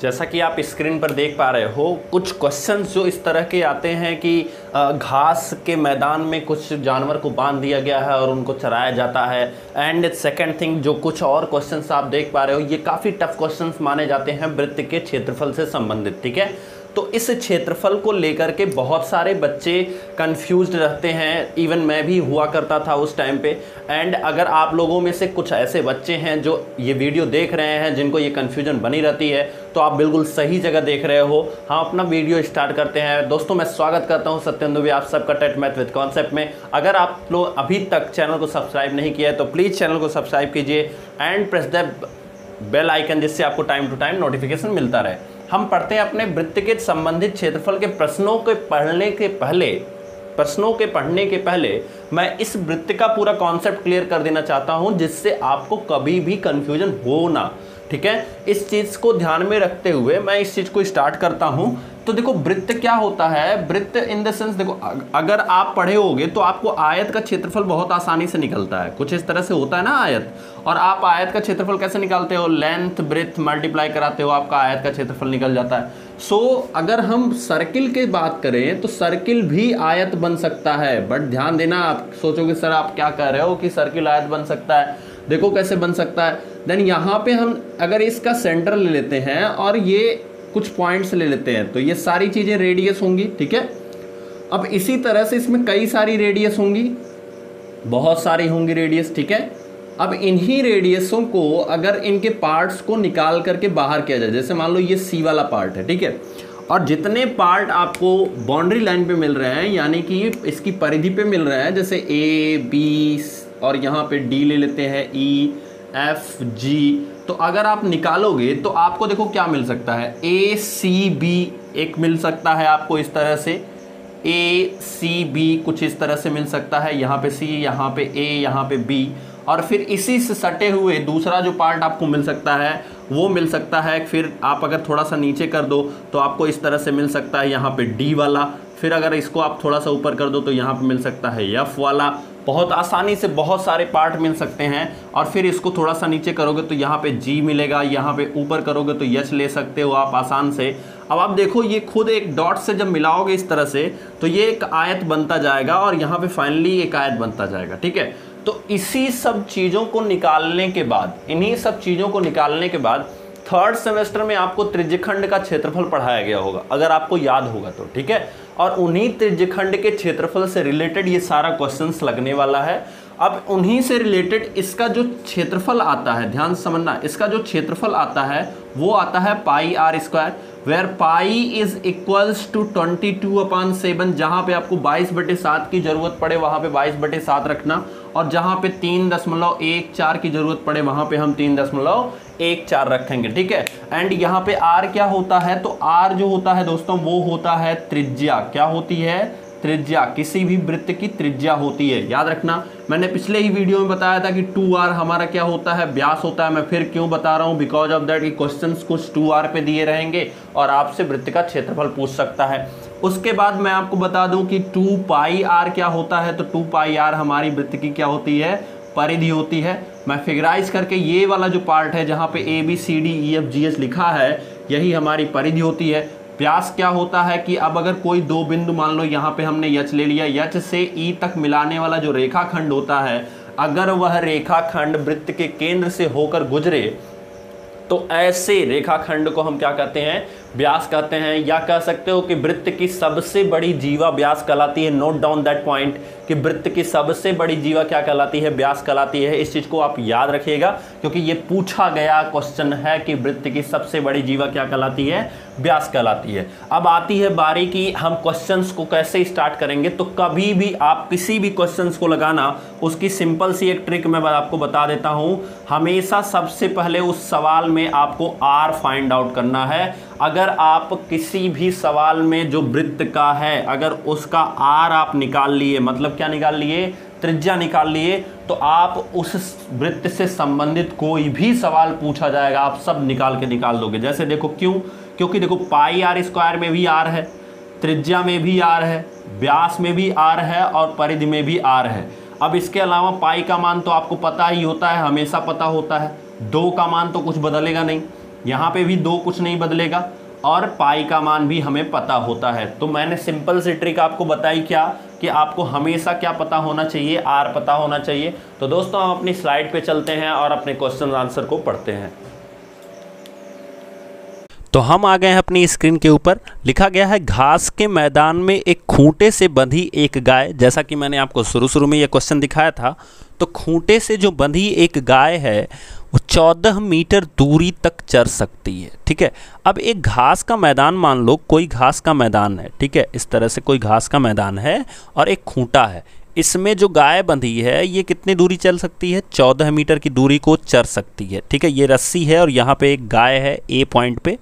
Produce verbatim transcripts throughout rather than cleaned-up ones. जैसा कि आप स्क्रीन पर देख पा रहे हो, कुछ क्वेश्चंस जो इस तरह के आते हैं कि घास के मैदान में कुछ जानवर को बांध दिया गया है और उनको चराया जाता है। एंड सेकंड थिंग, जो कुछ और क्वेश्चंस आप देख पा रहे हो, ये काफ़ी टफ क्वेश्चंस माने जाते हैं वृत्त के क्षेत्रफल से संबंधित। ठीक है, तो इस क्षेत्रफल को लेकर के बहुत सारे बच्चे कंफ्यूज्ड रहते हैं, इवन मैं भी हुआ करता था उस टाइम पे। एंड अगर आप लोगों में से कुछ ऐसे बच्चे हैं जो ये वीडियो देख रहे हैं, जिनको ये कन्फ्यूजन बनी रहती है, तो आप बिल्कुल सही जगह देख रहे हो। हाँ, अपना वीडियो स्टार्ट करते हैं। दोस्तों, मैं स्वागत करता हूँ सत्यम दुबे आप सबका टेट मैथ विद कॉन्सेप्ट में। अगर आप लोग अभी तक चैनल को सब्सक्राइब नहीं किया है तो प्लीज़ चैनल को सब्सक्राइब कीजिए and press the bell icon, जिससे आपको टाइम टू टाइम नोटिफिकेशन मिलता रहे। हम पढ़ते हैं अपने वृत्त के संबंधित क्षेत्रफल के प्रश्नों के पढ़ने के पहले प्रश्नों के पढ़ने के पहले मैं इस वृत्त का पूरा कॉन्सेप्ट क्लियर कर देना चाहता हूं, जिससे आपको कभी भी कंफ्यूजन हो ना। ठीक है, इस चीज़ को ध्यान में रखते हुए मैं इस चीज़ को स्टार्ट करता हूं। तो देखो, वृत्त क्या होता है? वृत्त इन द सेंस, देखो अगर आप पढ़े होगे तो आपको आयत का क्षेत्रफल बहुत आसानी से निकलता है। कुछ इस तरह से होता है ना आयत, और आप आयत का क्षेत्रफल कैसे निकालते हो? लेंथ ब्रेथ मल्टीप्लाई कराते हो, आपका आयत का क्षेत्रफल निकल जाता है। सो so, अगर हम सर्किल की बात करें तो सर्किल भी आयत बन सकता है। बट ध्यान देना, आप सोचोगे सर आप क्या कह रहे हो कि सर्किल आयत बन सकता है, देखो कैसे बन सकता है। देन यहाँ पे हम अगर इसका सेंटर ले लेते हैं और ये कुछ पॉइंट्स ले लेते हैं, तो ये सारी चीज़ें रेडियस होंगी। ठीक है, अब इसी तरह से इसमें कई सारी रेडियस होंगी, बहुत सारी होंगी रेडियस। ठीक है, अब इन्हीं रेडियसों को अगर इनके पार्ट्स को निकाल करके बाहर किया जाए, जैसे मान लो ये सी वाला पार्ट है। ठीक है, और जितने पार्ट आपको बाउंड्री लाइन पे मिल रहे हैं, यानी कि इसकी परिधि पे मिल रहे हैं, जैसे ए बी और यहाँ पे डी ले लेते हैं, ई एफ जी, तो अगर आप निकालोगे तो आपको देखो क्या मिल सकता है। ए सी बी एक मिल सकता है आपको इस तरह से, ए सी बी कुछ इस तरह से मिल सकता है, यहाँ पे सी, यहाँ पे ए, यहाँ पे बी, और फिर इसी से सटे हुए दूसरा जो पार्ट आपको मिल सकता है वो मिल सकता है। फिर आप अगर थोड़ा सा नीचे कर दो तो आपको इस तरह से मिल सकता है यहाँ पे डी वाला। फिर अगर इसको आप थोड़ा सा ऊपर कर दो तो यहाँ पे मिल सकता है एफ वाला। बहुत आसानी से बहुत सारे पार्ट मिल सकते हैं। और फिर इसको थोड़ा सा नीचे करोगे तो यहाँ पे जी मिलेगा, यहाँ पे ऊपर करोगे तो यच ले सकते हो आप आसान से। अब आप देखो, ये खुद एक डॉट से जब मिलाओगे इस तरह से तो ये एक आयत बनता जाएगा और यहाँ पे फाइनली एक आयत बनता जाएगा। ठीक है, तो इसी सब चीज़ों को निकालने के बाद इन्हीं सब चीज़ों को निकालने के बाद थर्ड सेमेस्टर में आपको त्रिज्यखंड का क्षेत्रफल पढ़ाया गया होगा, अगर आपको याद होगा तो। ठीक है, और उन्हीं त्रिज्यखंड के क्षेत्रफल से रिलेटेड ये सारा क्वेश्चंस लगने वाला है। अब उन्हीं से रिलेटेड इसका जो क्षेत्रफल आता है, ध्यान समझना, इसका जो क्षेत्रफल आता है वो आता है pi are square, where pi is equals to twenty two upon seven. जहाँ पे आपको बाईस बटे सात की ज़रूरत पड़े वहाँ पे बाईस बटे सात रखना, और जहाँ पे तीन दशमलव एक चार की ज़रूरत पड़े वहाँ पे हम तीन दशमलव एक चार रखेंगे। ठीक है, एंड यहाँ पे आर क्या होता है? तो आर जो होता है दोस्तों वो होता है त्रिज्या। क्या होती है? त्रिज्या। किसी भी वृत्त की त्रिज्या होती है, याद रखना। मैंने पिछले ही वीडियो में बताया था कि टू आर हमारा क्या होता है? व्यास होता है। मैं फिर क्यों बता रहा हूँ? बिकॉज ऑफ दैट कि क्वेश्चंस कुछ टू आर पे दिए रहेंगे और आपसे वृत्त का क्षेत्रफल पूछ सकता है। उसके बाद मैं आपको बता दूं कि टू पाई आर क्या होता है, तो टू पाई आर हमारी वृत्त की क्या होती है? परिधि होती है। मैं फिगराइज करके ये वाला जो पार्ट है जहाँ पे A B C D E F G H लिखा है, यही हमारी परिधि होती है। व्यास क्या होता है कि अब अगर कोई दो बिंदु, मान लो यहाँ पे हमने यच ले लिया, यच से ई तक मिलाने वाला जो रेखाखंड होता है, अगर वह रेखाखंड वृत्त के केंद्र से होकर गुजरे तो ऐसे रेखाखंड को हम क्या कहते हैं? व्यास कहते हैं। या कह सकते हो कि वृत्त की सबसे बड़ी जीवा व्यास कहलाती है। नोट डाउन दैट पॉइंट कि वृत्त की सबसे बड़ी जीवा क्या कहलाती है? व्यास कहलाती है। इस चीज़ को आप याद रखिएगा, क्योंकि ये पूछा गया क्वेश्चन है कि वृत्त की सबसे बड़ी जीवा क्या कहलाती है? व्यास कहलाती है। अब आती है बारी कि हम क्वेश्चंस को कैसे स्टार्ट करेंगे। तो कभी भी आप किसी भी क्वेश्चंस को लगाना, उसकी सिंपल सी एक ट्रिक मैं आपको बता देता हूँ। हमेशा सबसे पहले उस सवाल में आपको आर फाइंड आउट करना है। अगर आप किसी भी सवाल में जो वृत्त का है, अगर उसका आर आप निकाल लिए, मतलब क्या निकाल लिए? त्रिज्या निकाल लिए, तो आप उस वृत्त से संबंधित कोई भी सवाल पूछा जाएगा आप सब निकाल के निकाल दोगे। जैसे देखो, क्यों? क्योंकि देखो पाई आर स्क्वायर में भी आर है, त्रिज्या में भी आर है, व्यास में भी आर है और परिधि में भी आर है। अब इसके अलावा पाई का मान तो आपको पता ही होता है, हमेशा पता होता है। दो का मान तो कुछ बदलेगा नहीं। यहाँ पे भी दो कुछ नहीं बदलेगा और पाई का मान भी हमें पता होता है। तो मैंने सिंपल सी ट्रिक आपको बताई क्या कि आपको हमेशा क्या पता होना चाहिए, आर पता होना चाहिए। तो दोस्तों हम अपनी स्लाइड पे चलते हैं और अपने क्वेश्चन आंसर को पढ़ते हैं। तो हम आ गए हैं अपनी स्क्रीन के ऊपर। लिखा गया है घास के मैदान में एक खूंटे से बंधी एक गाय। जैसा कि मैंने आपको शुरू शुरू में यह क्वेश्चन दिखाया था, तो खूंटे से जो बंधी एक गाय है वो चौदह मीटर दूरी तक चर सकती है। ठीक है, अब एक घास का मैदान मान लो, कोई घास का मैदान है, ठीक है, इस तरह से कोई घास का मैदान है और एक खूंटा है, इसमें जो गाय बंधी है ये कितनी दूरी चल सकती है, चौदह मीटर की दूरी को चर सकती है। ठीक है, ये रस्सी है और यहाँ पे एक गाय है ए पॉइंट पे।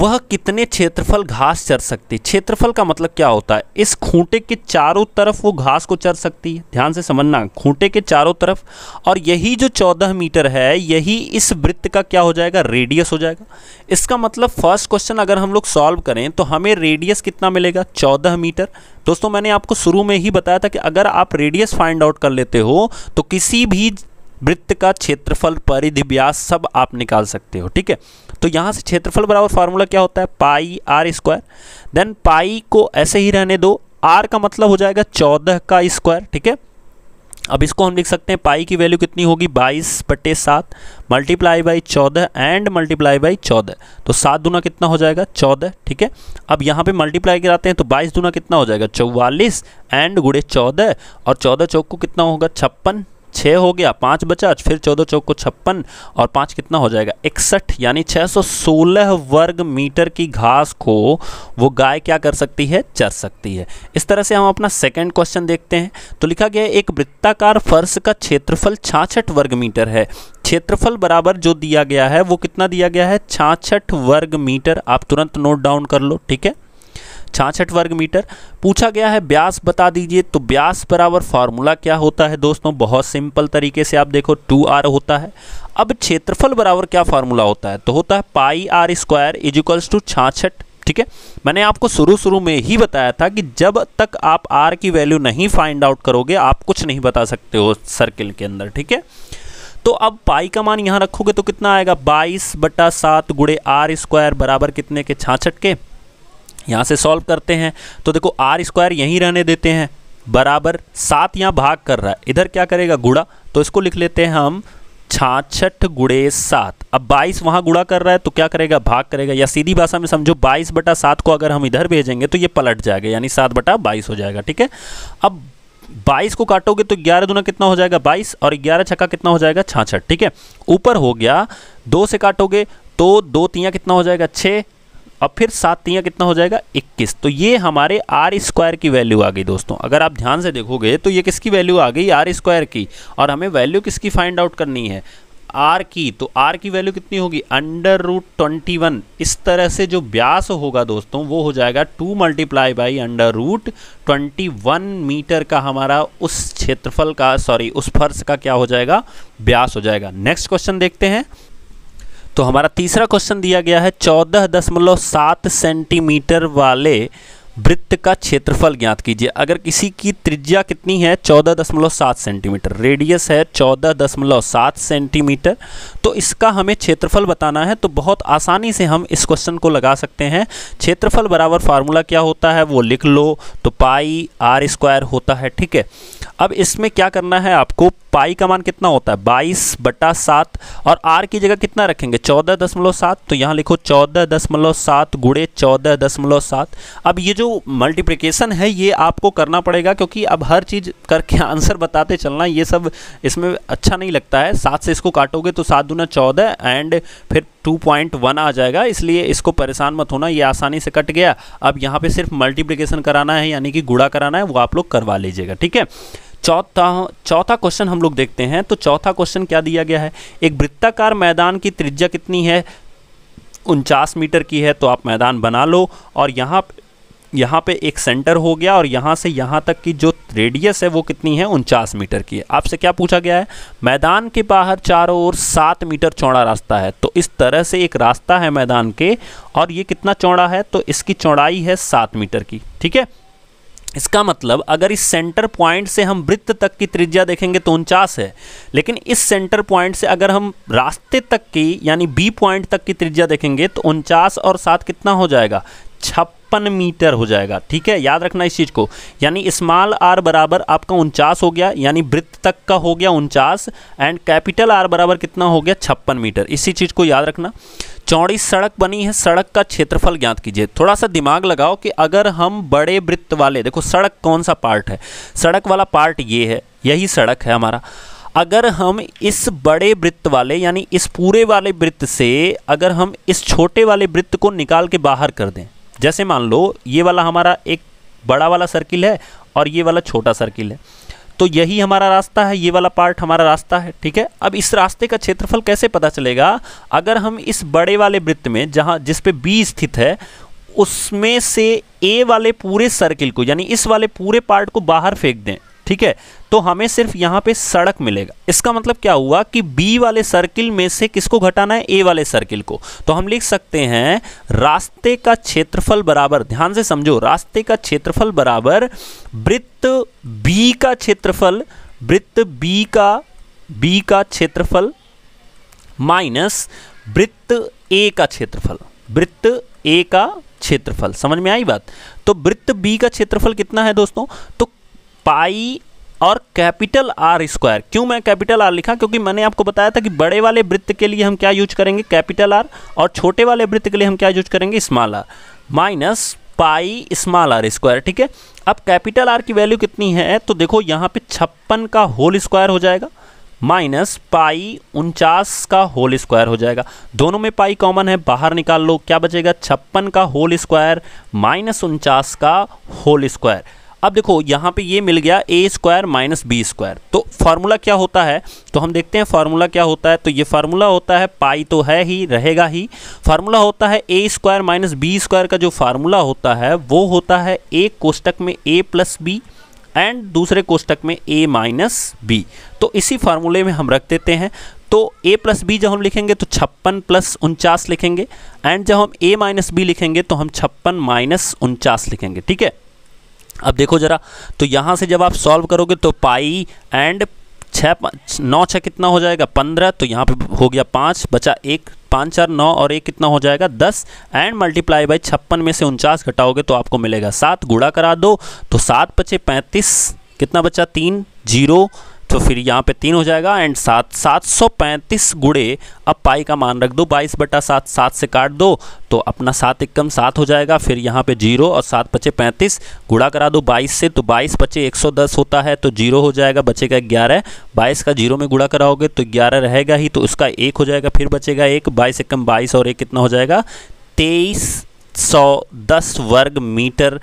वह कितने क्षेत्रफल घास चर सकती है, क्षेत्रफल का मतलब क्या होता है, इस खूंटे के चारों तरफ वो घास को चर सकती है। ध्यान से समझना, खूंटे के चारों तरफ, और यही जो चौदह मीटर है यही इस वृत्त का क्या हो जाएगा, रेडियस हो जाएगा। इसका मतलब फर्स्ट क्वेश्चन अगर हम लोग सॉल्व करें तो हमें रेडियस कितना मिलेगा, चौदह मीटर। दोस्तों मैंने आपको शुरू में ही बताया था कि अगर आप रेडियस फाइंड आउट कर लेते हो तो किसी भी वृत्त का क्षेत्रफल, परिधि, व्यास सब आप निकाल सकते हो। ठीक है, तो यहाँ से क्षेत्रफल बराबर फार्मूला क्या होता है, pi are square. Then pi को ऐसे ही रहने दो, आर का मतलब हो जाएगा चौदह का स्क्वायर। ठीक है, अब इसको हम लिख सकते हैं, पाई की वैल्यू कितनी होगी, बाईस बटे सात मल्टीप्लाई बाई चौदह एंड मल्टीप्लाई बाई चौदह, तो सात दूना कितना हो जाएगा, चौदह। ठीक है, अब यहाँ पे मल्टीप्लाई कराते हैं तो बाईस दूना कितना हो जाएगा, चौवालीस एंड गुड़े चौदह, और चौदह चौक को कितना होगा, छप्पन, छः हो गया, पाँच बचा, फिर चौदह चौक को छप्पन और पाँच कितना हो जाएगा, इकसठ, यानी छः सौ सोलह वर्ग मीटर की घास को वो गाय क्या कर सकती है, चर सकती है। इस तरह से हम अपना सेकंड क्वेश्चन देखते हैं। तो लिखा गया है एक वृत्ताकार फर्श का क्षेत्रफल छियासठ वर्ग मीटर है। क्षेत्रफल बराबर जो दिया गया है वो कितना दिया गया है, छियासठ वर्ग मीटर। आप तुरंत नोट डाउन कर लो, ठीक है, छियासठ वर्ग मीटर। पूछा गया है ब्यास बता दीजिए, तो ब्यास बराबर फार्मूला क्या होता है दोस्तों, बहुत सिंपल तरीके से आप देखो, टू आर होता है। अब क्षेत्रफल बराबर क्या फार्मूला होता है, तो होता है pi are square is equals to छियासठ। ठीक है, मैंने आपको शुरू शुरू में ही बताया था कि जब तक आप आर की वैल्यू नहीं फाइंड आउट करोगे आप कुछ नहीं बता सकते हो सर्किल के अंदर। ठीक है, तो अब पाई का मान यहाँ रखोगे तो कितना आएगा, बाईस बटा सात गुड़े आर स्क्वायर बराबर कितने के, छियासठ के। यहाँ से सॉल्व करते हैं तो देखो आर स्क्वायर यहीं रहने देते हैं, बराबर सात यहाँ भाग कर रहा है, इधर क्या करेगा, गुड़ा, तो इसको लिख लेते हैं हम छियासठ गुड़े सात। अब बाईस वहाँ गुड़ा कर रहा है तो क्या करेगा, भाग करेगा, या सीधी भाषा में समझो बाईस बटा सात को अगर हम इधर भेजेंगे तो ये पलट जाएगा, यानी सात बटा बाईस हो जाएगा। ठीक है, अब बाईस को काटोगे तो ग्यारह दूना कितना हो जाएगा, बाईस, और ग्यारह छक्का कितना हो जाएगा, छियासठ। ठीक है, ऊपर हो गया, दो से काटोगे तो दो तियाँ कितना हो जाएगा, छः, और फिर सात तियाँ कितना हो जाएगा, इक्कीस। तो ये हमारे आर स्क्वायर की वैल्यू आ गई। दोस्तों अगर आप ध्यान से देखोगे तो ये किसकी वैल्यू आ गई, आर स्क्वायर की, और हमें वैल्यू किसकी फाइंड आउट करनी है, आर की। तो आर की वैल्यू कितनी होगी, अंडर रूट ट्वेंटी वन। इस तरह से जो व्यास होगा दोस्तों वो हो जाएगा two multiply by under root twenty one metre का हमारा उस क्षेत्रफल का, सॉरी उस फर्श का क्या हो जाएगा, व्यास हो जाएगा। नेक्स्ट क्वेश्चन देखते हैं। तो हमारा तीसरा क्वेश्चन दिया गया है चौदह दशमलव सात सेंटीमीटर वाले वृत्त का क्षेत्रफल ज्ञात कीजिए। अगर किसी की त्रिज्या कितनी है, चौदह दशमलव सात सेंटीमीटर, रेडियस है चौदह दशमलव सात सेंटीमीटर, तो इसका हमें क्षेत्रफल बताना है। तो बहुत आसानी से हम इस क्वेश्चन को लगा सकते हैं। क्षेत्रफल बराबर फार्मूला क्या होता है वो लिख लो, तो पाई आर स्क्वायर होता है। ठीक है, अब इसमें क्या करना है आपको, पाई का मान कितना होता है, बाईस बटा सात, और आर की जगह कितना रखेंगे, चौदह दशमलव सात, तो यहाँ लिखो चौदह दशमलव सात गुड़े चौदह दशमलव सात। अब ये जो मल्टीप्लिकेशन है ये आपको करना पड़ेगा, क्योंकि अब हर चीज़ करके आंसर बताते चलना ये सब इसमें अच्छा नहीं लगता है। सात से इसको काटोगे तो सात दूना चौदह एंड फिर टू पॉइंट वन आ जाएगा, इसलिए इसको परेशान मत होना, ये आसानी से कट गया। अब यहाँ पे सिर्फ मल्टीप्लिकेशन कराना है, यानी कि गुणा कराना है, वो आप लोग करवा लीजिएगा। ठीक है, चौथा चौथा क्वेश्चन हम लोग देखते हैं। तो चौथा क्वेश्चन क्या दिया गया है, एक वृत्ताकार मैदान की त्रिज्या कितनी है, उनचास मीटर की है, तो आप मैदान बना लो, और यहाँ यहाँ पे एक सेंटर हो गया, और यहाँ से यहाँ तक की जो रेडियस है वो कितनी है, उनचास मीटर की है। आपसे क्या पूछा गया है, मैदान के बाहर चारों ओर सात मीटर चौड़ा रास्ता है। तो इस तरह से एक रास्ता है मैदान के, और ये कितना चौड़ा है, तो इसकी चौड़ाई है सात मीटर की। ठीक है, इसका मतलब अगर इस सेंटर पॉइंट से हम वृत्त तक की त्रिज्या देखेंगे तो उनचास है, लेकिन इस सेंटर पॉइंट से अगर हम रास्ते तक की यानी बी पॉइंट तक की त्रिज्या देखेंगे तो उनचास और सात कितना हो जाएगा, छप्पन मीटर हो जाएगा। ठीक है, याद रखना इस चीज़ को। यानी स्मॉल आर बराबर आपका उनचास हो गया, यानी वृत्त तक का हो गया उनचास, एंड कैपिटल आर बराबर कितना हो गया, छप्पन मीटर। इसी चीज़ को याद रखना। चौड़ी सड़क बनी है, सड़क का क्षेत्रफल ज्ञात कीजिए। थोड़ा सा दिमाग लगाओ कि अगर हम बड़े वृत्त वाले, देखो सड़क कौन सा पार्ट है, सड़क वाला पार्ट ये है, यही सड़क है हमारा। अगर हम इस बड़े वृत्त वाले यानी इस पूरे वाले वृत्त से अगर हम इस छोटे वाले वृत्त को निकाल के बाहर कर दें, जैसे मान लो ये वाला हमारा एक बड़ा वाला सर्किल है और ये वाला छोटा सर्किल है, तो यही हमारा रास्ता है, ये वाला पार्ट हमारा रास्ता है। ठीक है, अब इस रास्ते का क्षेत्रफल कैसे पता चलेगा, अगर हम इस बड़े वाले वृत्त में जहाँ जिस पे बी स्थित है उसमें से ए वाले पूरे सर्किल को यानी इस वाले पूरे पार्ट को बाहर फेंक दें। ठीक है, तो हमें सिर्फ यहाँ पे सड़क मिलेगा। इसका मतलब क्या हुआ कि बी वाले सर्किल में से किसको घटाना है, ए वाले सर्किल को। तो हम लिख सकते हैं रास्ते का क्षेत्रफल बराबर, ध्यान से समझो, रास्ते का क्षेत्रफल बराबर वृत्त बी का क्षेत्रफल, वृत्त बी का बी का क्षेत्रफल माइनस वृत्त ए का क्षेत्रफल, वृत्त ए का क्षेत्रफल। समझ में आई बात। तो वृत्त बी का क्षेत्रफल कितना है दोस्तों, तो पाई और कैपिटल आर स्क्वायर। क्यों मैं कैपिटल आर लिखा, क्योंकि मैंने आपको बताया था कि बड़े वाले वृत्त के लिए हम क्या यूज करेंगे, कैपिटल आर, और छोटे वाले वृत्त के लिए हम क्या यूज करेंगे, small r, minus pi small r square. ठीक है, अब कैपिटल आर की वैल्यू कितनी है, तो देखो यहाँ पे छप्पन का होल स्क्वायर हो जाएगा माइनस पाई उनचास का होल स्क्वायर हो जाएगा। दोनों में पाई कॉमन है, बाहर निकाल लो, क्या बचेगा, छप्पन का होल स्क्वायर माइनस उनचास का होल स्क्वायर। अब देखो यहाँ पे ये मिल गया a square minus b square. तो फार्मूला क्या होता है, तो हम देखते हैं फार्मूला क्या होता है। तो ये फार्मूला होता है, पाई तो है ही, रहेगा ही, फार्मूला होता है a square minus b square का। जो फार्मूला होता है वो होता है एक कोष्टक में ए प्लस बी एंड दूसरे कोष्टक में ए माइनस बी। तो इसी फार्मूले में हम रख देते हैं। तो a प्लस बी जब हम लिखेंगे तो छप्पन प्लस उनचास लिखेंगे, एंड जब हम a माइनस बी लिखेंगे तो हम छप्पन माइनस उनचास लिखेंगे। ठीक है, अब देखो जरा, तो यहाँ से जब आप सॉल्व करोगे तो पाई एंड छः नौ छः कितना हो जाएगा, पंद्रह। तो यहाँ पे हो गया पाँच, बचा एक, पाँच चार नौ और एक कितना हो जाएगा, दस, एंड मल्टीप्लाई बाई छप्पन में से उनचास घटाओगे तो आपको मिलेगा सात। गुणा करा दो तो सात पचे पैंतीस, कितना बचा, तीन जीरो, तो फिर यहाँ पे तीन हो जाएगा, एंड सात सात सौ पैंतीस गुड़े, अब पाई का मान रख दो बाईस बटा सात, सात से काट दो तो अपना सात इक्कम सात हो जाएगा, फिर यहाँ पे जीरो और सात पचे पैंतीस, गुड़ा करा दो बाईस से तो बाईस पचे एक सौ दस होता है, तो जीरो हो जाएगा, बचेगा ग्यारह। बाईस का जीरो में गुड़ा कराओगे तो ग्यारह रहेगा ही, तो उसका एक हो जाएगा, फिर बचेगा एक, बाईस इक्कम बाईस और एक कितना हो जाएगा, तेईस सौ दस वर्ग मीटर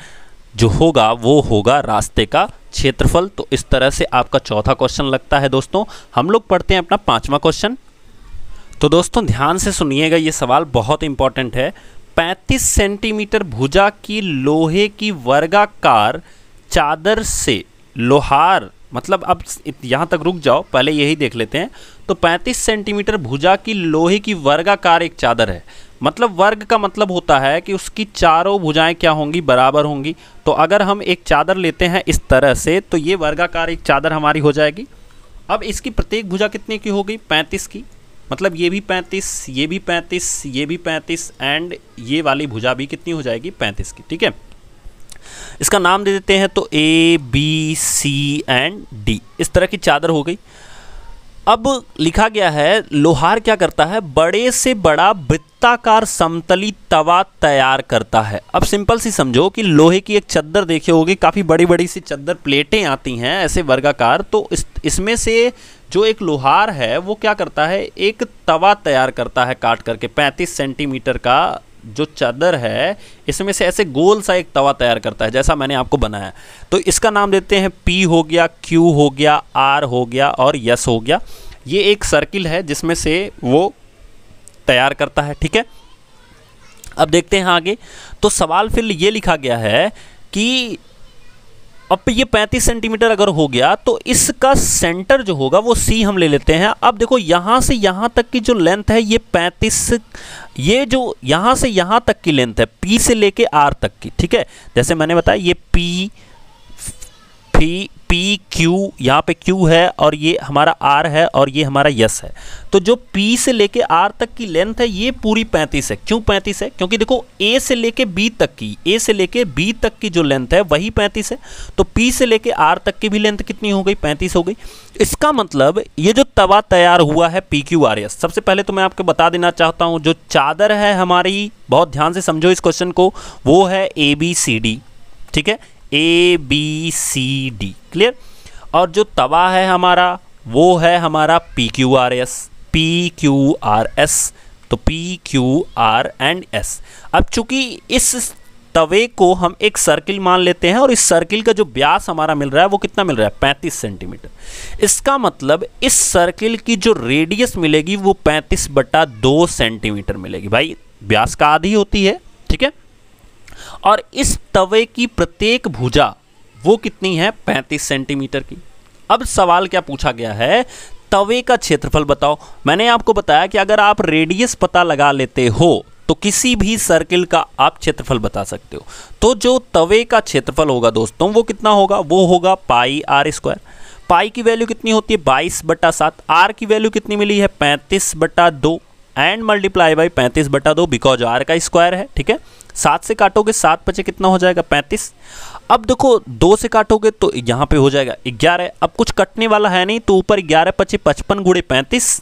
जो होगा वो होगा रास्ते का क्षेत्रफल। तो इस तरह से आपका चौथा क्वेश्चन लगता है दोस्तों। हम लोग पढ़ते हैं अपना पांचवा क्वेश्चन। तो दोस्तों ध्यान से सुनिएगा, ये सवाल बहुत इंपॉर्टेंट है। पैंतीस सेंटीमीटर भुजा की लोहे की वर्गाकार चादर से लोहार, मतलब अब यहाँ तक रुक जाओ, पहले यही देख लेते हैं। तो पैंतीस सेंटीमीटर भुजा की लोहे की वर्गाकार एक चादर है, मतलब वर्ग का मतलब होता है कि उसकी चारों भुजाएं क्या होंगी, बराबर होंगी। तो अगर हम एक चादर लेते हैं इस तरह से तो ये वर्गाकार एक चादर हमारी हो जाएगी। अब इसकी प्रत्येक भुजा कितने की होगी, पैंतीस की, मतलब ये भी पैंतीस, ये भी पैंतीस, ये भी पैंतीस, एंड ये वाली भुजा भी कितनी हो जाएगी, पैंतीस की। ठीक है, इसका नाम दे देते हैं तो A B C and D, इस तरह की चादर हो गई। अब लिखा गया है लोहार क्या करता है, बड़े से बड़ा वृत्ताकार समतली तवा तैयार करता है। अब सिंपल सी समझो कि लोहे की एक चद्दर देखे होगी, काफ़ी बड़ी बड़ी सी चद्दर प्लेटें आती हैं ऐसे वर्गाकार, तो इस इसमें से जो एक लोहार है वो क्या करता है, एक तवा तैयार करता है काट करके। पैंतीस सेंटीमीटर का जो चादर है इसमें से ऐसे गोल सा एक तवा तैयार करता है जैसा मैंने आपको बनाया। तो इसका नाम देते हैं P हो गया, Q हो गया, R हो गया और S हो गया। ये एक सर्किल है जिसमें से वो तैयार करता है। ठीक है, अब देखते हैं आगे। तो सवाल फिर ये लिखा गया है कि अब ये पैंतीस सेंटीमीटर अगर हो गया तो इसका सेंटर जो होगा वो सी हम ले लेते हैं। अब देखो यहाँ से यहाँ तक की जो लेंथ है ये पैंतीस, ये जो यहाँ से यहाँ तक की लेंथ है पी से लेके आर तक की, ठीक है, जैसे मैंने बताया ये पी थ्री पी क्यू, यहाँ पे क्यू है और ये हमारा आर है और ये हमारा यस है। तो जो पी से लेके आर तक की लेंथ है ये पूरी पैंतीस है। क्यों पैंतीस है? क्योंकि देखो ए से लेके बी तक की, ए से लेके बी तक की जो लेंथ है वही पैंतीस है। तो पी से लेके आर तक की भी लेंथ कितनी हो गई? पैंतीस हो गई। इसका मतलब ये जो तवा तैयार हुआ है पी क्यू आर एस, सबसे पहले तो मैं आपको बता देना चाहता हूँ जो चादर है हमारी, बहुत ध्यान से समझो इस क्वेश्चन को, वो है ए बी सी डी। ठीक है, A B C D, clear. और जो तवा है हमारा वो है हमारा P Q R S, P Q R S. तो P Q R and S. अब चूंकि इस तवे को हम एक सर्किल मान लेते हैं और इस सर्किल का जो व्यास हमारा मिल रहा है वो कितना मिल रहा है? पैंतीस सेंटीमीटर। इसका मतलब इस सर्किल की जो रेडियस मिलेगी वो पैंतीस बटा दो सेंटीमीटर मिलेगी। भाई व्यास का आधी होती है, ठीक है। और इस तवे की प्रत्येक भुजा वो कितनी है? पैंतीस सेंटीमीटर की। अब सवाल क्या पूछा गया है? तवे का क्षेत्रफल बताओ। मैंने आपको बताया कि अगर आप रेडियस पता लगा लेते हो तो किसी भी सर्किल का आप क्षेत्रफल बता सकते हो। तो जो तवे का क्षेत्रफल होगा दोस्तों वो कितना होगा? वो होगा पाई आर स्क्वायर। पाई की वैल्यू कितनी होती है? बाईस बटा सात। आर की वैल्यू कितनी मिली है? पैंतीस बटा दो एंड मल्टीप्लाई बाई पैंतीस बटा दो, बिकॉज आर का स्क्वायर है। ठीक है, सात से काटोगे, सात पचे कितना हो जाएगा? पैंतीस। अब देखो दो से काटोगे तो यहाँ पे हो जाएगा ग्यारह। अब कुछ कटने वाला है नहीं तो ऊपर ग्यारह पचे पचपन गुड़े पैंतीस,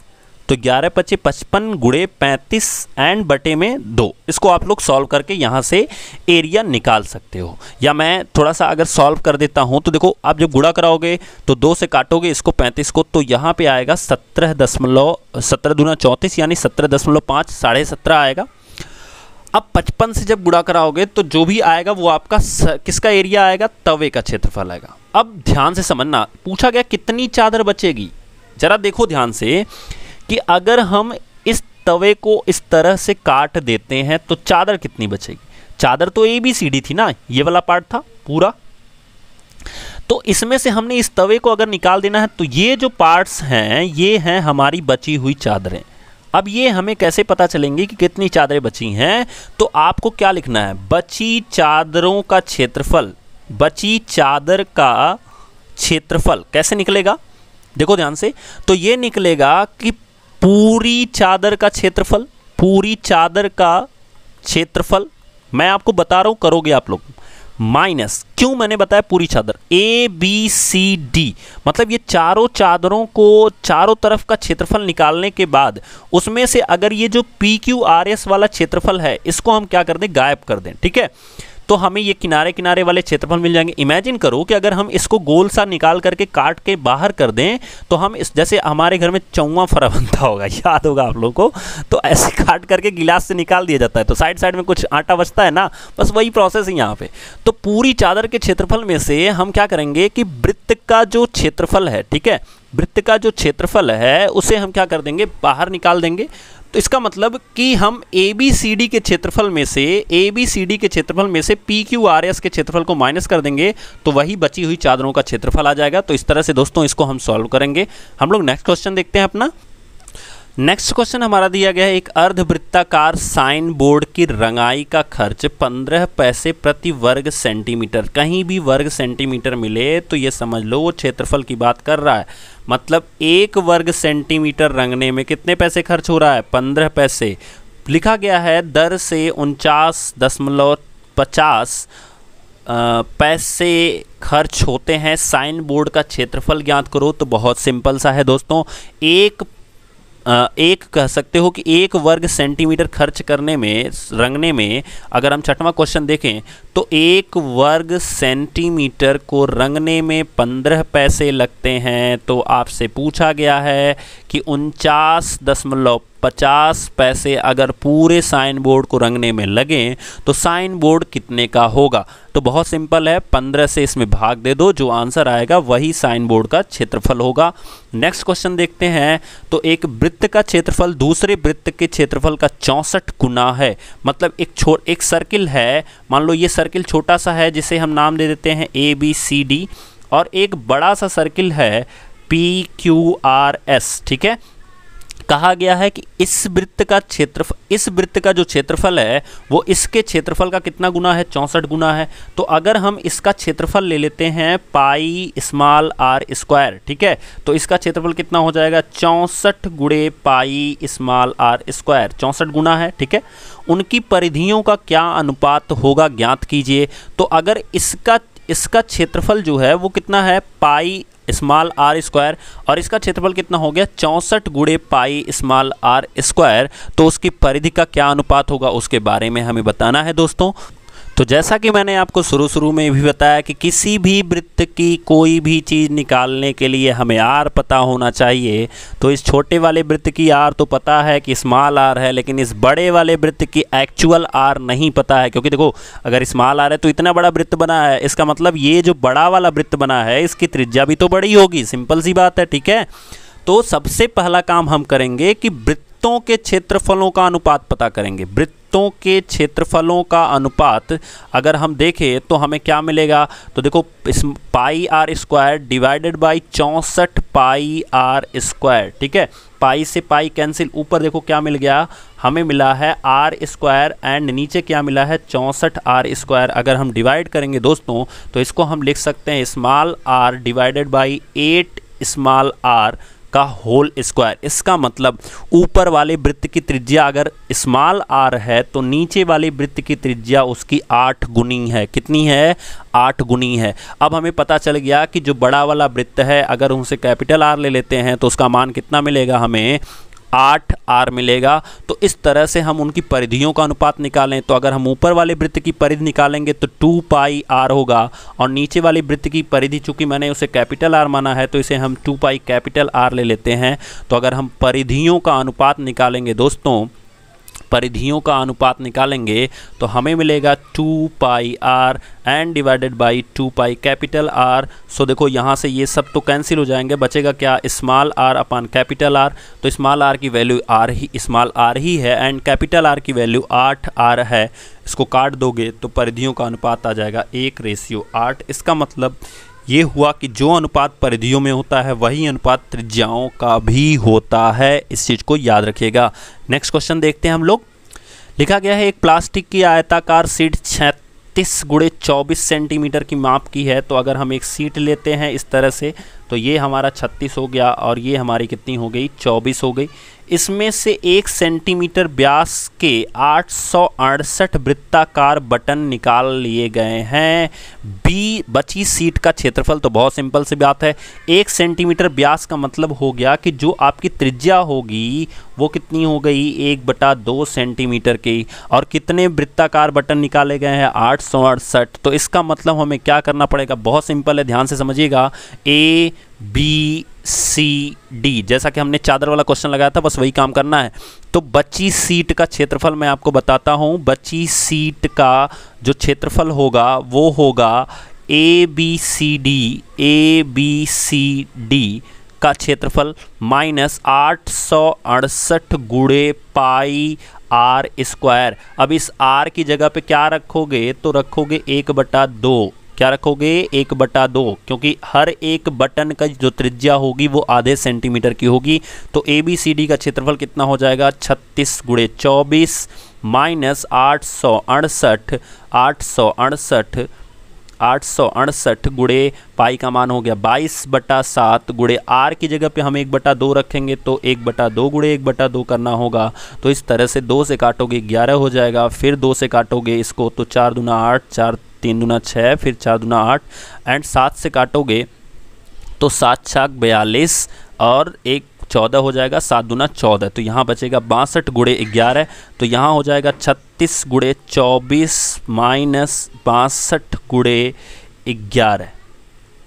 तो ग्यारह पचे पचपन गुड़े पैंतीस एंड बटे में दो। इसको आप लोग सॉल्व करके यहाँ से एरिया निकाल सकते हो, या मैं थोड़ा सा अगर सॉल्व कर देता हूँ तो देखो आप जब गुणा कराओगे तो दो से काटोगे इसको पैंतीस को, तो यहाँ पे आएगा सत्रह दशमलव सत्रह दूना चौंतीस यानी सत्रह दशमलव पाँच, साढ़े सत्रह आएगा। अब पचपन से जब गुणा कराओगे तो जो भी आएगा वो आपका स, किसका एरिया आएगा? तवे का क्षेत्रफल आएगा। अब ध्यान से समझना, पूछा गया कितनी चादर बचेगी। जरा देखो ध्यान से कि अगर हम इस तवे को इस तरह से काट देते हैं तो चादर कितनी बचेगी? चादर तो ए बी सी डी थी ना, ये वाला पार्ट था पूरा। तो इसमें से हमने इस तवे को अगर निकाल देना है तो ये जो पार्ट्स हैं ये हैं हमारी बची हुई चादरें। अब ये हमें कैसे पता चलेंगी कि कितनी चादरें बची हैं? तो आपको क्या लिखना है? बची चादरों का क्षेत्रफल। बची चादर का क्षेत्रफल कैसे निकलेगा? देखो ध्यान से, तो ये निकलेगा कि पूरी चादर का क्षेत्रफल, पूरी चादर का क्षेत्रफल मैं आपको बता रहा हूँ, करोगे आप लोग माइनस। क्यों मैंने बताया पूरी चादर? ए बी सी डी, मतलब ये चारों चादरों को चारों तरफ का क्षेत्रफल निकालने के बाद उसमें से अगर ये जो पी क्यू आर एस वाला क्षेत्रफल है इसको हम क्या कर दें? गायब कर दें। ठीक है, तो हमें ये किनारे किनारे वाले क्षेत्रफल मिल जाएंगे। इमेजिन करो कि अगर हम इसको गोल सा निकाल करके काट के बाहर कर दें तो हम इस, जैसे हमारे घर में चौवा फरा बनता होगा, याद होगा आप लोगों को, तो ऐसे काट करके गिलास से निकाल दिया जाता है तो साइड साइड में कुछ आटा बचता है ना, बस वही प्रोसेस है यहाँ पे। तो पूरी चादर के क्षेत्रफल में से हम क्या करेंगे कि वृत्त का जो क्षेत्रफल है, ठीक है, वृत्त का जो क्षेत्रफल है उसे हम क्या कर देंगे? बाहर निकाल देंगे। तो इसका मतलब कि हम ए बी सी डी के क्षेत्रफल में से ए बी सी डी के क्षेत्रफल में से पी क्यू आर एस के क्षेत्रफल को माइनस कर देंगे तो वही बची हुई चादरों का क्षेत्रफल आ जाएगा। तो इस तरह से दोस्तों इसको हम सॉल्व करेंगे। हम लोग नेक्स्ट क्वेश्चन देखते हैं अपना। नेक्स्ट क्वेश्चन हमारा दिया गया है, एक अर्धवृत्ताकार साइन बोर्ड की रंगाई का खर्च पंद्रह पैसे प्रति वर्ग सेंटीमीटर। कहीं भी वर्ग सेंटीमीटर मिले तो ये समझ लो वो क्षेत्रफल की बात कर रहा है। मतलब एक वर्ग सेंटीमीटर रंगने में कितने पैसे खर्च हो रहा है? पंद्रह पैसे लिखा गया है। दर से उनचास दशमलव पचास पैसे खर्च होते हैं। साइन बोर्ड का क्षेत्रफल ज्ञात करो। तो बहुत सिंपल सा है दोस्तों, एक एक कह सकते हो कि एक वर्ग सेंटीमीटर खर्च करने में, रंगने में, अगर हम छठवां क्वेश्चन देखें तो एक वर्ग सेंटीमीटर को रंगने में पंद्रह पैसे लगते हैं। तो आपसे पूछा गया है कि उनचास दशमलव पचास पैसे अगर पूरे साइन बोर्ड को रंगने में लगें तो साइन बोर्ड कितने का होगा? तो बहुत सिंपल है, पंद्रह से इसमें भाग दे दो, जो आंसर आएगा वही साइन बोर्ड का क्षेत्रफल होगा। नेक्स्ट क्वेश्चन देखते हैं। तो एक वृत्त का क्षेत्रफल दूसरे वृत्त के क्षेत्रफल का चौंसठ गुना है। मतलब एक छो एक सर्किल है, मान लो ये सर्किल छोटा सा है जिसे हम नाम दे देते हैं ए बी सी डी, और एक बड़ा सा सर्किल है पी क्यू आर एस, ठीक है। कहा गया है कि इस वृत्त का क्षेत्रफल, इस वृत्त का जो क्षेत्रफल है वो इसके क्षेत्रफल का कितना गुना है, चौंसठ गुना है। तो अगर हम इसका क्षेत्रफल ले लेते हैं पाई स्मॉल आर स्क्वायर, ठीक है, तो इसका क्षेत्रफल कितना हो जाएगा, चौंसठ गुणे पाई स्मॉल आर स्क्वायर, चौंसठ गुना है, ठीक है। उनकी परिधियों का क्या अनुपात होगा ज्ञात कीजिए। तो अगर इसका इसका क्षेत्रफल जो है वो कितना है, पाई स्मॉल आर स्क्वायर, और इसका क्षेत्रफल कितना हो गया, चौंसठ गुणे पाई स्मॉल आर स्क्वायर, तो उसकी परिधि का क्या अनुपात होगा उसके बारे में हमें बताना है दोस्तों। तो जैसा कि मैंने आपको शुरू शुरू में भी बताया कि किसी भी वृत्त की कोई भी चीज़ निकालने के लिए हमें आर पता होना चाहिए। तो इस छोटे वाले वृत्त की आर तो पता है कि स्मॉल आर है, लेकिन इस बड़े वाले वृत्त की एक्चुअल आर नहीं पता है, क्योंकि देखो अगर स्मॉल आर है तो इतना बड़ा वृत्त बना है, इसका मतलब ये जो बड़ा वाला वृत्त बना है इसकी त्रिज्या भी तो बड़ी होगी, सिंपल सी बात है, ठीक है। तो सबसे पहला काम हम करेंगे कि वृत्तों के क्षेत्रफलों का अनुपात पता करेंगे। वृत्त वृत्तों के क्षेत्रफलों का अनुपात अगर हम देखें तो हमें क्या मिलेगा, तो देखो इस pi are square divided by चौंसठ पाई आर स्क्वायर, ठीक है, पाई से पाई कैंसिल, ऊपर देखो क्या मिल गया, हमें मिला है आर स्क्वायर एंड नीचे क्या मिला है, चौंसठ आर स्क्वायर। अगर हम डिवाइड करेंगे दोस्तों तो इसको हम लिख सकते हैं small r divided by eight small r का होल स्क्वायर। इसका मतलब ऊपर वाले वृत्त की त्रिज्या अगर स्मॉल आर है तो नीचे वाले वृत्त की त्रिज्या उसकी आठ गुनी है, कितनी है, आठ गुनी है। अब हमें पता चल गया कि जो बड़ा वाला वृत्त है अगर उनसे कैपिटल आर ले लेते हैं तो उसका मान कितना मिलेगा, हमें आठ आर मिलेगा। तो इस तरह से हम उनकी परिधियों का अनुपात निकालें तो अगर हम ऊपर वाले वृत्त की परिधि निकालेंगे तो टू पाई आर होगा, और नीचे वाले वृत्त की परिधि चूंकि मैंने उसे कैपिटल आर माना है तो इसे हम टू पाई कैपिटल आर ले लेते हैं। तो अगर हम परिधियों का अनुपात निकालेंगे दोस्तों, परिधियों का अनुपात निकालेंगे तो हमें मिलेगा two pi are and divided by two pi capital R. So देखो यहाँ से ये सब तो कैंसिल हो जाएंगे, बचेगा क्या, small are upon capital R. तो स्मॉल आर की वैल्यू आर ही स्मॉल आर ही है एंड कैपिटल आर की वैल्यू आठ आर है, इसको काट दोगे तो परिधियों का अनुपात आ जाएगा एक रेशियो आठ। इसका मतलब ये हुआ कि जो अनुपात परिधियों में होता है वही अनुपात त्रिज्याओं का भी होता है, इस चीज़ को याद रखिएगा। नेक्स्ट क्वेश्चन देखते हैं हम लोग। लिखा गया है एक प्लास्टिक की आयताकार सीट छत्तीस गुणे चौबीस सेंटीमीटर की माप की है। तो अगर हम एक सीट लेते हैं इस तरह से तो ये हमारा छत्तीस हो गया और ये हमारी कितनी हो गई, चौबीस हो गई। इसमें से एक सेंटीमीटर व्यास के आठ सौ अड़सठ वृत्ताकार बटन निकाल लिए गए हैं। बी बची सीट का क्षेत्रफल, तो बहुत सिंपल सी बात है, एक सेंटीमीटर व्यास का मतलब हो गया कि जो आपकी त्रिज्या होगी वो कितनी हो गई, एक बटा दो सेंटीमीटर की, और कितने वृत्ताकार बटन निकाले गए हैं, आठ सौ अड़सठ। तो इसका मतलब हमें क्या करना पड़ेगा, बहुत सिंपल है, ध्यान से समझिएगा, ए बी सी डी, जैसा कि हमने चादर वाला क्वेश्चन लगाया था बस वही काम करना है। तो बची सीट का क्षेत्रफल मैं आपको बताता हूँ, बची सीट का जो क्षेत्रफल होगा वो होगा A B C D, A B C D का क्षेत्रफल माइनस आठ सौ अड़सठ गुणे पाई आर स्क्वायर। अब इस आर की जगह पे क्या रखोगे, तो रखोगे एक बटा दो, क्या रखोगे, एक बटा दो, क्योंकि हर एक बटन का जो त्रिज्या होगी वो आधे सेंटीमीटर की होगी। तो ए बी सी डी का क्षेत्रफल कितना हो जाएगा, छत्तीस गुणे चौबीस माइनस आठ सौ अड़सठ आठ सौ अड़सठ आठ सौ अड़सठ गुणे पाई का मान हो गया बाईस बटा सात गुणे आर की जगह पे हम एक बटा दो रखेंगे तो एक बटा दो गुणे एक बटा दो करना होगा। तो इस तरह से दो से काटोगे ग्यारह हो जाएगा, फिर दो से काटोगे इसको तो चार दूना आठ, चार तीन दूना छः, फिर चार दूना आठ, एंड सात से काटोगे तो सात छाक बयालीस और एक चौदह हो जाएगा, सात दूना चौदह, तो यहाँ बचेगा बासठ गुणे ग्यारह। तो यहाँ हो जाएगा छत्तीस गुणे चौबीस माइनस बासठ गुणे ग्यारह,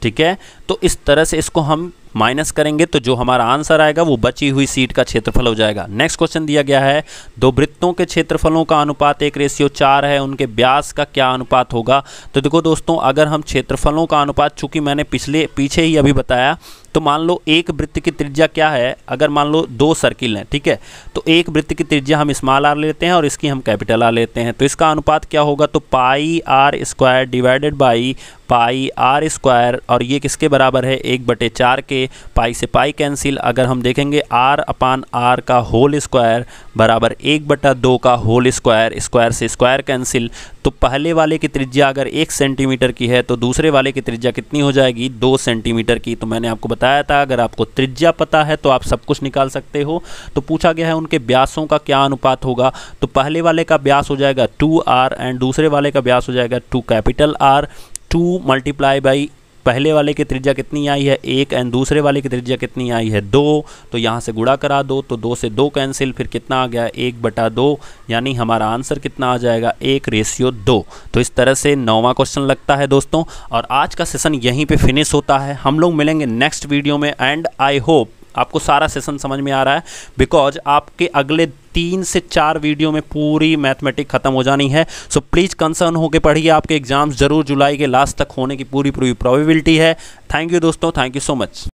ठीक है। तो इस तरह से इसको हम माइनस करेंगे तो जो हमारा आंसर आएगा वो बची हुई सीट का क्षेत्रफल हो जाएगा। नेक्स्ट क्वेश्चन दिया गया है दो वृत्तों के क्षेत्रफलों का अनुपात एक रेशियो चार है, उनके व्यास का क्या अनुपात होगा। तो देखो दोस्तों अगर हम क्षेत्रफलों का अनुपात, चूंकि मैंने पिछले पीछे ही अभी बताया, तो मान लो एक वृत्त की त्रिज्या क्या है, अगर मान लो दो सर्किल हैं, ठीक है, तो एक वृत्त की त्रिज्या हम स्मॉल आर लेते हैं और इसकी हम कैपिटल आर लेते हैं, तो इसका अनुपात क्या होगा, तो pi are square divided by pi are square, और ये किसके बराबर है, एक बटे चार के। से पाई से पाई कैंसिल। अगर हम देखेंगे आर अपान आर का होल स्क्वायर बराबर एक बटा दो का होल स्क्वायर, स्क्वायर से स्क्वायर कैंसिल। तो पहले वाले की त्रिज्या अगर एक सेंटीमीटर की है तो दूसरे वाले की त्रिज्या कितनी हो जाएगी, दो सेंटीमीटर की। तो मैंने आपको बताया था अगर आपको त्रिज्या पता है तो आप सब कुछ निकाल सकते हो। तो पूछा गया है उनके व्यासों का क्या अनुपात होगा, तो पहले वाले का व्यास हो जाएगा टू आर एंड दूसरे वाले का व्यास हो जाएगा two capital R. Two multiply by पहले वाले की त्रिज्या कितनी आई है एक एंड दूसरे वाले की त्रिज्या कितनी आई है दो, तो यहाँ से गुणा करा दो तो दो से दो कैंसिल, फिर कितना आ गया एक बटा दो, यानी हमारा आंसर कितना आ जाएगा एक रेशियो दो। तो इस तरह से नौवां क्वेश्चन लगता है दोस्तों, और आज का सेशन यहीं पे फिनिश होता है। हम लोग मिलेंगे नेक्स्ट वीडियो में एंड आई होप आपको सारा सेशन समझ में आ रहा है, बिकॉज आपके अगले तीन से चार वीडियो में पूरी मैथमेटिक खत्म हो जानी है। सो प्लीज़ कंसर्न होकर पढ़िए, आपके एग्जाम्स जरूर जुलाई के लास्ट तक होने की पूरी पूरी प्रोबेबिलिटी है। थैंक यू दोस्तों, थैंक यू सो मच।